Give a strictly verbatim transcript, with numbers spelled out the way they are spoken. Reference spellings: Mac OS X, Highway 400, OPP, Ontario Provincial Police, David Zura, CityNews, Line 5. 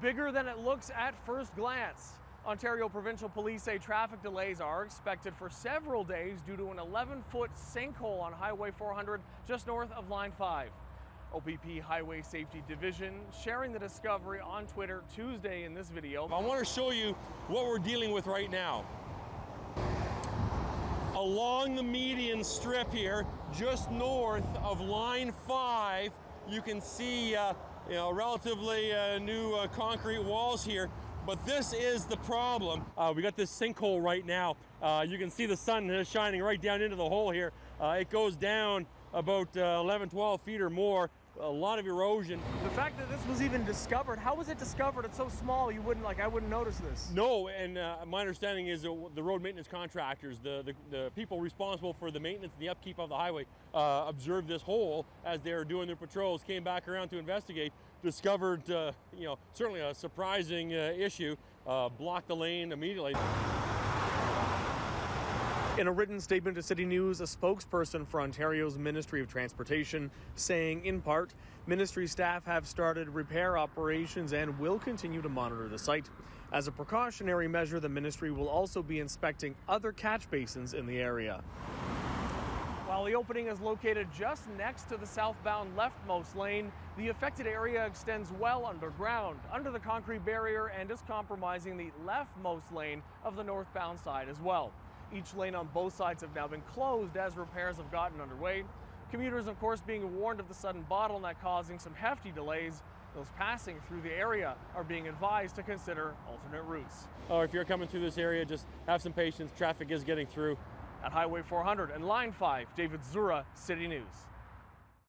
bigger than it looks at first glance. Ontario Provincial Police say traffic delays are expected for several days due to an eleven foot sinkhole on Highway four hundred just north of Line five. O P P Highway Safety Division sharing the discovery on Twitter Tuesday in this video. I want to show you what we're dealing with right now. Along the median strip here, just north of Line five, you can see uh, you know, relatively uh, new uh, concrete walls here. But this is the problem. Uh, we got this sinkhole right now. Uh, you can see the sun shining right down into the hole here. Uh, it goes down about uh, eleven, twelve feet or more. A lot of erosion. The fact that this was even discovered, how was it discovered? It's so small, you wouldn't, like, I wouldn't notice this. No, and uh, my understanding is that the road maintenance contractors, the, the, the people responsible for the maintenance and the upkeep of the highway, uh, observed this hole as they were doing their patrols, came back around to investigate, discovered, uh, you know, certainly a surprising uh, issue, uh, blocked the lane immediately. In a written statement to CityNews, a spokesperson for Ontario's Ministry of Transportation saying, in part, ministry staff have started repair operations and will continue to monitor the site. As a precautionary measure, the ministry will also be inspecting other catch basins in the area. While the opening is located just next to the southbound leftmost lane, the affected area extends well underground, under the concrete barrier, and is compromising the leftmost lane of the northbound side as well. Each lane on both sides have now been closed as repairs have gotten underway. Commuters, of course, being warned of the sudden bottleneck causing some hefty delays. Those passing through the area are being advised to consider alternate routes. Or if you're coming through this area, just have some patience. Traffic is getting through. At Highway four hundred and Line five, David Zura, City News.